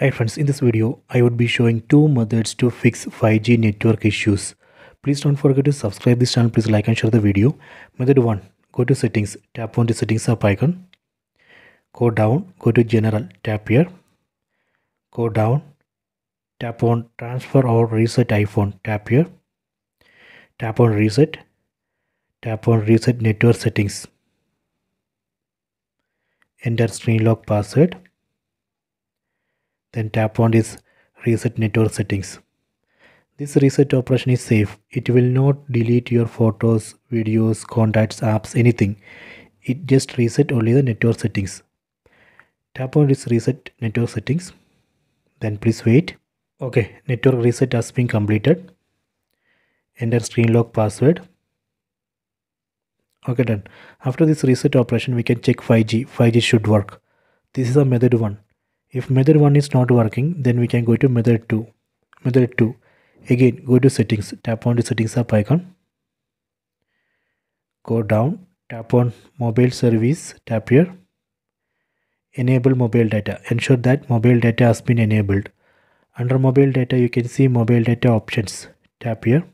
Hi friends, in this video, I would be showing two methods to fix 5G network issues. Please don't forget to subscribe this channel, please like and share the video. Method 1. Go to settings, tap on the settings app icon. Go down, go to general, tap here. Go down, tap on transfer or reset iPhone, tap here. Tap on reset network settings. Enter screen lock password. Then tap on this reset network settings. This reset operation is safe. It will not delete your photos, videos, contacts, apps, anything. It just reset only the network settings. Tap on this reset network settings. Then please wait. Okay, network reset has been completed. Enter screen lock password. Okay, done. After this reset operation, we can check 5G. 5G should work. This is a method 1. If method 1 is not working, then we can go to method 2. Method 2. Again, go to settings. Tap on the settings app icon. Go down. Tap on mobile service. Tap here. Enable mobile data. Ensure that mobile data has been enabled. Under mobile data, you can see mobile data options. Tap here.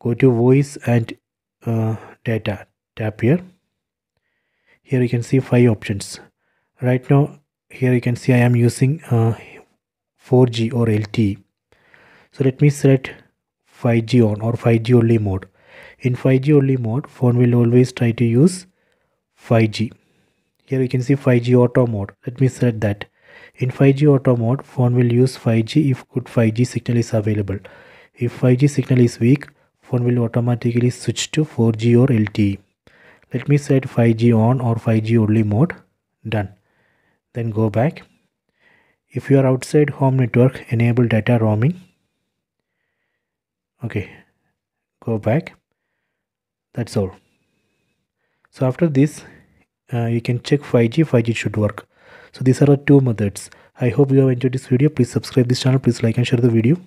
Go to voice and data. Tap here. Here you can see 5 options. Right now, here you can see I am using 4G or LTE. So let me select 5G on or 5G only mode. In 5G only mode, phone will always try to use 5G. Here you can see 5G auto mode. Let me select that. In 5G auto mode, phone will use 5G if good 5G signal is available. If 5G signal is weak, phone will automatically switch to 4G or LTE. Let me select 5G on or 5G only mode. Done. Then go back. If you are outside home network, enable data roaming. Okay, go back. That's all. So after this, you can check 5G. 5G should work. So these are the two methods. I hope you have enjoyed this video. Please subscribe this channel. Please like and share the video.